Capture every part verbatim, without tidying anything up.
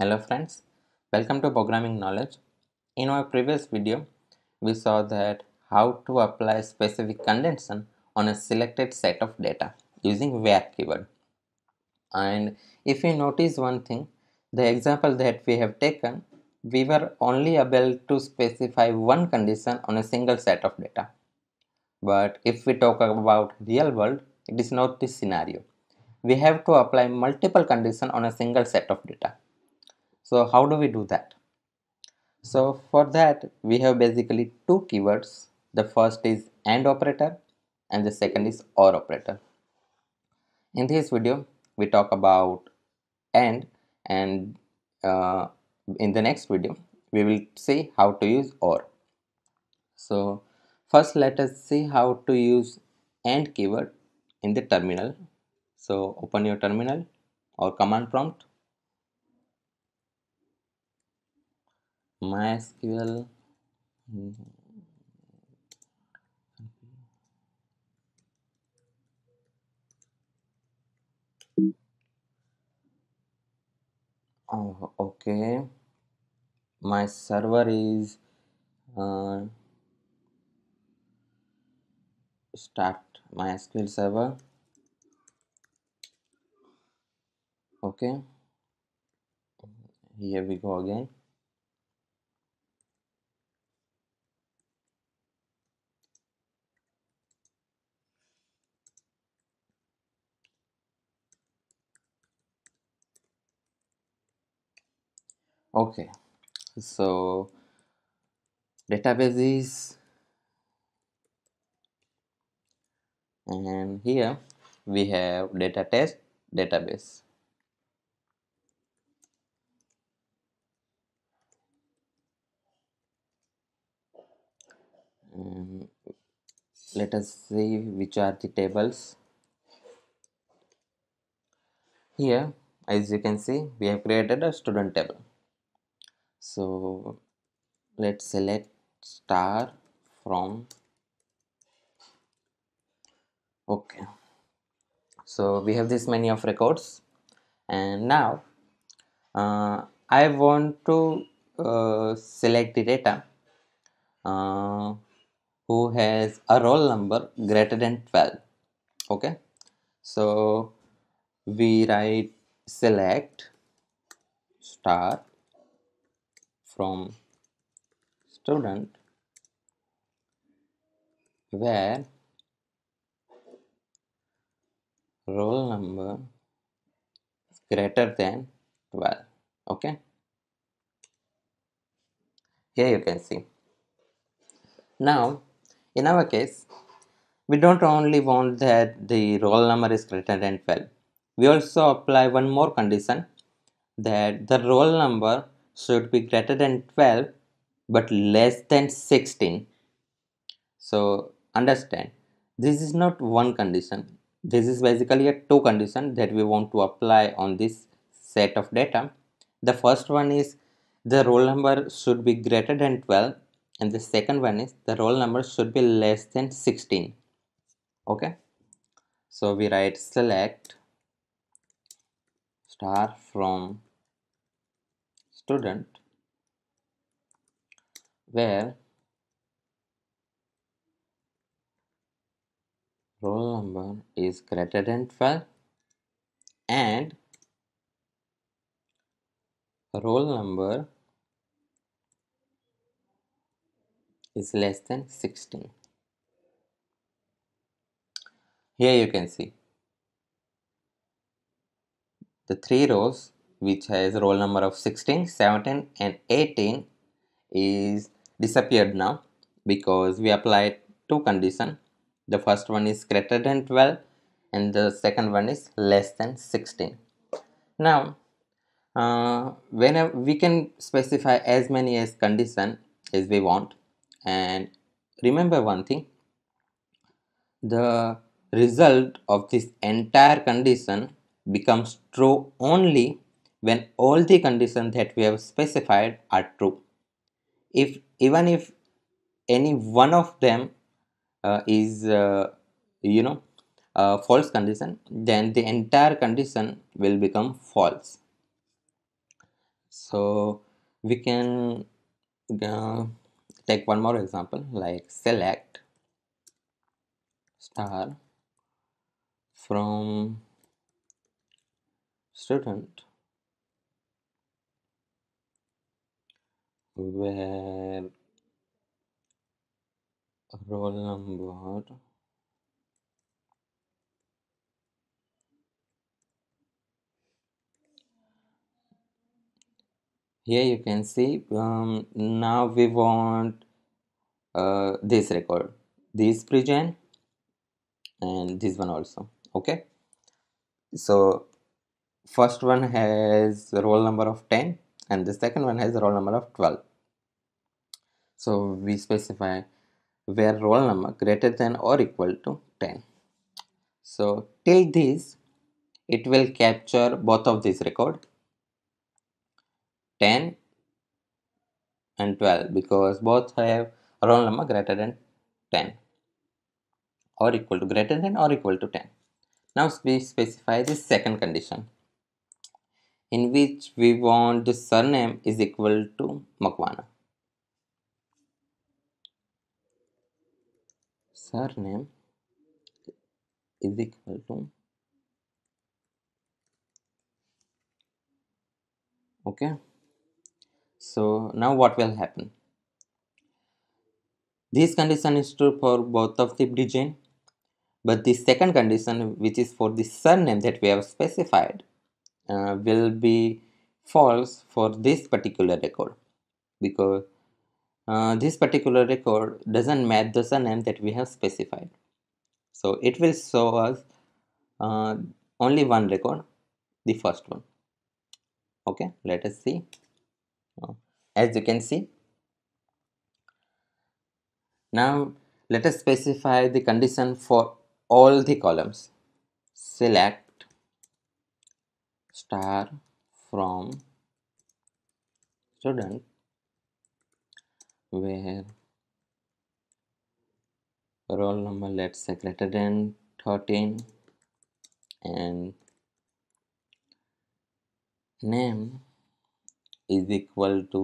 Hello friends, welcome to Programming Knowledge. In our previous video, we saw that how to apply specific condition on a selected set of data using where keyword. And if you notice one thing, the example that we have taken, we were only able to specify one condition on a single set of data. But if we talk about real world, it is not this scenario. We have to apply multiple conditions on a single set of data. So how do we do that? So for that, we have basically two keywords. The first is AND operator and the second is OR operator. In this video, we talk about AND, and uh, in the next video, we will see how to use OR. So first, let us see how to use AND keyword in the terminal. So open your terminal or command prompt, MySQL oh, okay my server is uh, start MySQL server. Okay, here we go again. Okay, so databases, and here we have data test database. Um, let us see which are the tables. Here, as you can see, we have created a student table. So let's select star from. Okay, so we have this many of records, and now uh, I want to uh, select the data uh, who has a roll number greater than twelve. Okay, so we write select star from student where roll number is greater than twelve. Okay, here you can see. Now in our case, we don't only want that the roll number is greater than twelve, we also apply one more condition that the roll number should be greater than twelve but less than sixteen. So understand, this is not one condition, this is basically a two condition that we want to apply on this set of data. The first one is the roll number should be greater than twelve, and the second one is the roll number should be less than sixteen. Okay, so we write select star from student where roll number is greater than twelve and roll number is less than sixteen. Here you can see the three rows which has roll number of sixteen, seventeen and eighteen is disappeared now because we applied two conditions. The first one is greater than twelve and the second one is less than sixteen. Now uh, whenever we can specify as many as condition as we want, and remember one thing, the result of this entire condition becomes true only when all the conditions that we have specified are true. If even if any one of them uh, is uh, you know a false condition, then the entire condition will become false. So we can uh, take one more example, like select star from student where roll number here. You can see um, now we want uh, this record, this pregen and this one also. Okay, so first one has a roll number of ten and the second one has a roll number of twelve. So we specify where roll number greater than or equal to ten. So till this it will capture both of these record, ten and twelve, because both have roll number greater than ten or equal to greater than or equal to ten. Now we specify the second condition, in which we want the surname is equal to Makwana. Surname is equal to, okay. So now what will happen? This condition is true for both of the pregen, but the second condition, which is for the surname that we have specified, Uh, will be false for this particular record, because uh, this particular record doesn't match the surname that we have specified. So it will show us uh, only one record, the first one. Okay, let us see. As you can see, now let us specify the condition for all the columns. Select star from student where roll number, let's say, greater than thirteen and name is equal to,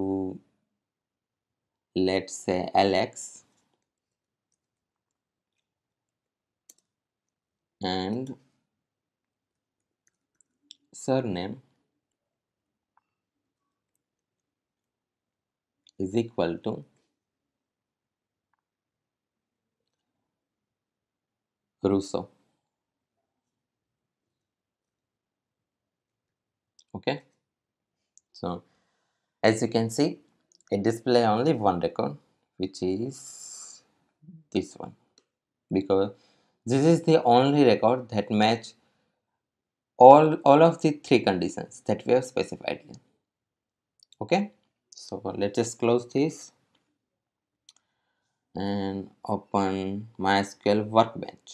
let's say, Alex, and surname is equal to Russo. Okay, so as you can see, it displays only one record, which is this one, because this is the only record that match all all of the three conditions that we have specified here. Okay, so let's just close this and open MySQL Workbench.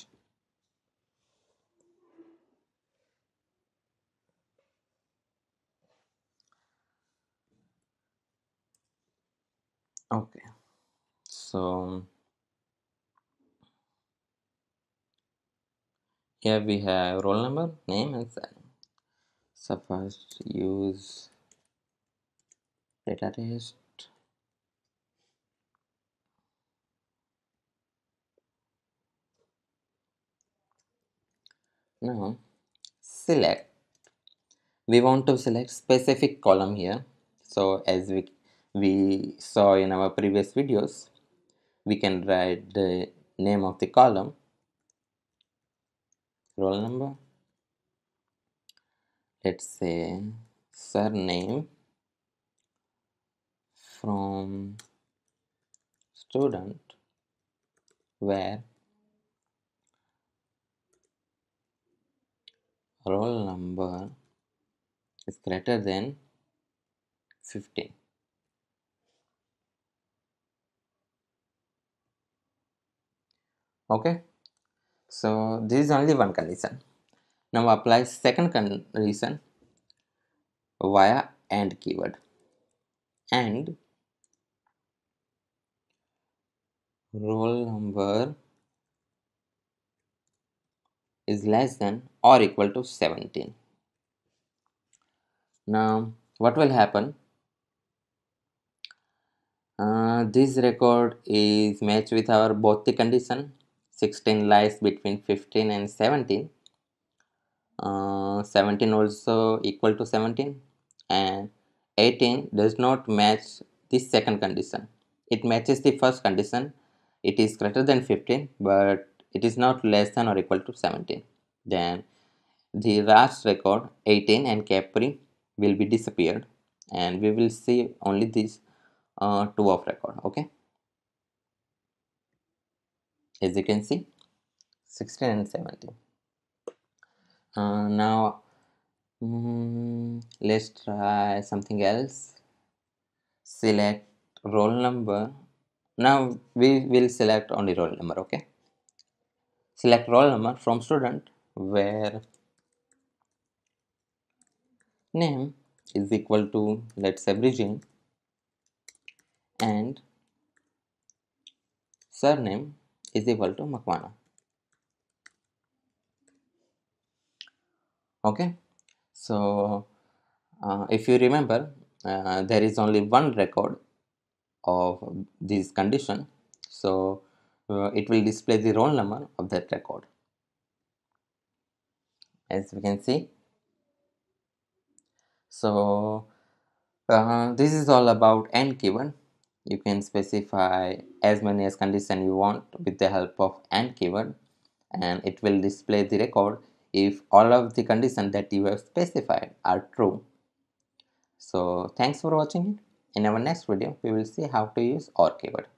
Okay, so here we have roll number, name and surname. So first use data test. Now select, we want to select specific column here. So as we, we saw in our previous videos, we can write the name of the column, roll number, let's say surname from student where roll number is greater than fifteen. Okay, so this is only one condition. Now apply second condition via AND keyword. AND roll number is less than or equal to seventeen. Now what will happen? Uh, this record is matched with our both the condition. Sixteen lies between fifteen and seventeen. Uh, seventeen also equal to seventeen, and eighteen does not match the second condition. It matches the first condition. It is greater than fifteen, but it is not less than or equal to seventeen. Then the last record eighteen and Capri will be disappeared, and we will see only these uh, two of record. Okay, as you can see, sixteen and seventeen. Uh, now mm, let's try something else. Select roll number. Now we will select only roll number. Okay, select roll number from student where name is equal to, let's say, Bridging, and surname is equal to Makwana. Okay, so uh, if you remember, uh, there is only one record of this condition, so uh, it will display the roll number of that record. As we can see, so uh, this is all about n keyword. You can specify as many as condition you want with the help of n keyword, and it will display the record if all of the conditions that you have specified are true. So thanks for watching it. In our next video, we will see how to use or keyword.